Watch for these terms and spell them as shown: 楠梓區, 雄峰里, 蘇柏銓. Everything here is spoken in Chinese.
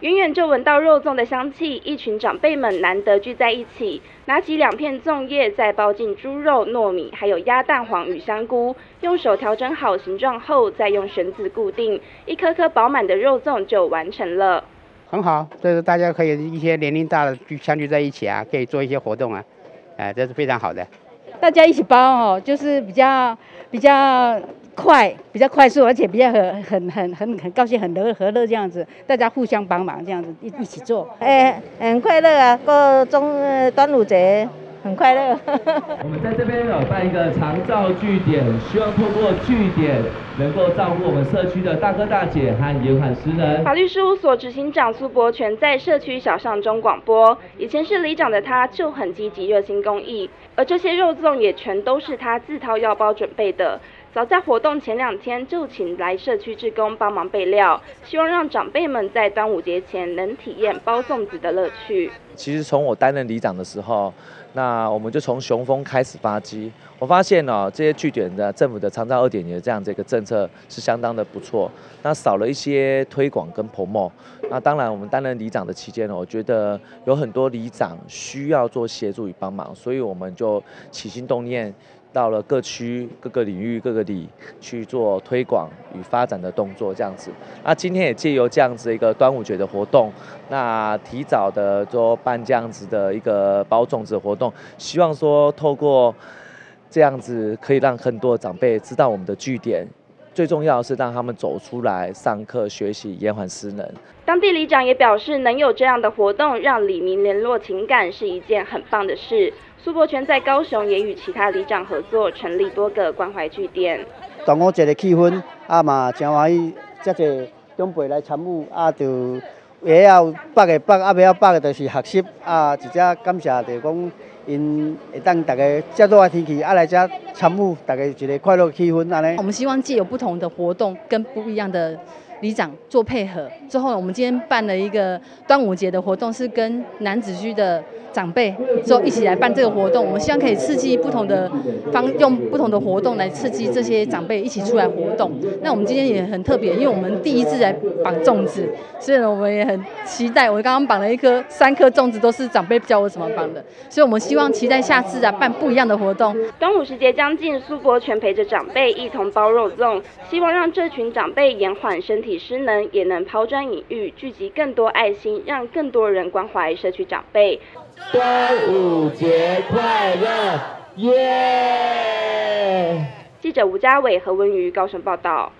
远远就闻到肉粽的香气，一群长辈们难得聚在一起，拿起两片粽叶，再包进猪肉、糯米，还有鸭蛋黄与香菇，用手调整好形状后，再用绳子固定，一颗颗饱满的肉粽就完成了。很好，这是大家可以一些年龄大的相聚在一起啊，可以做一些活动啊，这是非常好的。大家一起包哦，就是比较快，比较快速，而且比较很高兴，很和乐这样子，大家互相帮忙这样子一起做，很快乐啊！过端午节很快乐。我们在这边有办一个长照据点，希望透过据点能够照顾我们社区的大哥大姐和延缓失能。法律事务所执行长苏伯全在社区小巷中广播，以前是里长的他就很积极热心公益，而这些肉粽也全都是他自掏腰包准备的。早在活动前2天就请来社区志工帮忙备料，希望让长辈们在端午节前能体验包粽子的乐趣。其实从我担任里长的时候，那我们就从雄风开始发迹，我发现这些据点的政府的长照2.0这样这个政策是相当的不错，那少了一些推广跟 promo。那当然我们担任里长的期间，我觉得有很多里长需要做协助与帮忙，所以我们就起心动念，到了各区、各个领域、各个里去做推广与发展的动作，这样子。那今天也借由这样子一个端午节的活动，那提早的做办这样子的一个包粽子活动，希望说透过这样子可以让更多长辈知道我们的据点。最重要的是让他们走出来上课学习，延缓失能。当地里长也表示，能有这样的活动，让里民联络情感是一件很棒的事。苏伯全在高雄也与其他里长合作，成立多个关怀据点。端午节的气氛啊嘛，真欢喜，遮侪长辈来参与啊，就也要北的啊，未晓北的，就是学习啊，一只感谢就是讲。因会当大家遮热的天气，来遮参与，大家一个快乐气氛安尼。我们希望藉由不同的活动，跟不一样的里长做配合。之后，我们今天办了一个端午节的活动，是跟楠梓区的长辈之后一起来办这个活动。我们希望可以刺激不同的用不同的活动来刺激这些长辈一起出来活动。那我们今天也很特别，因为我们第一次来绑粽子，所以呢，我们也很期待。我刚刚绑了3颗粽子，都是长辈教我怎么绑的，所以我们期待下次办不一样的活动。端午时节将近，苏伯全陪着长辈一同包肉粽，希望让这群长辈延缓身体失能，也能抛砖引玉，聚集更多爱心，让更多人关怀社区长辈。端午节快乐，耶！记者吴家伟、何文瑜高雄报道。